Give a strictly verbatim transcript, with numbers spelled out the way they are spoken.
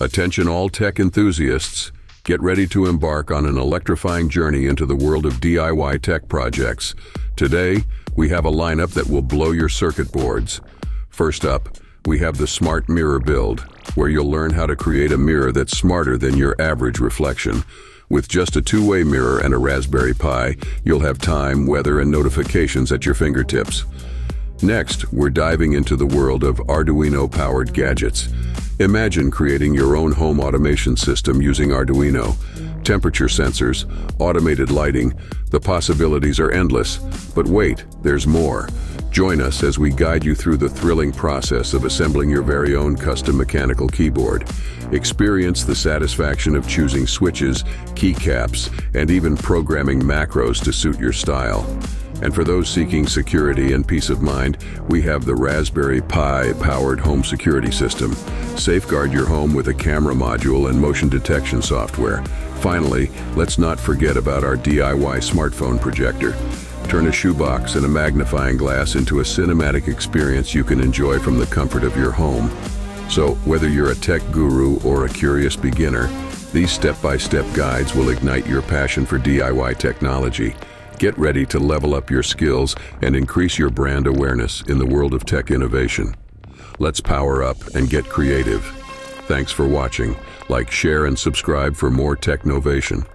Attention all tech enthusiasts, get ready to embark on an electrifying journey into the world of D I Y tech projects. Today, we have a lineup that will blow your circuit boards. First up, we have the Smart Mirror Build, where you'll learn how to create a mirror that's smarter than your average reflection. With just a two-way mirror and a Raspberry Pi, you'll have time, weather, and notifications at your fingertips. Next, we're diving into the world of Arduino-powered gadgets. Imagine creating your own home automation system using Arduino. Temperature sensors, automated lighting, the possibilities are endless. But wait, there's more. Join us as we guide you through the thrilling process of assembling your very own custom mechanical keyboard. Experience the satisfaction of choosing switches, keycaps, and even programming macros to suit your style. And for those seeking security and peace of mind, we have the Raspberry Pi-powered home security system. Safeguard your home with a camera module and motion detection software. Finally, let's not forget about our D I Y smartphone projector. Turn a shoebox and a magnifying glass into a cinematic experience you can enjoy from the comfort of your home. So, whether you're a tech guru or a curious beginner, these step-by-step guides will ignite your passion for D I Y technology. Get ready to level up your skills and increase your brand awareness in the world of tech innovation. Let's power up and get creative. Thanks for watching. Like, share, and subscribe for more Technovation.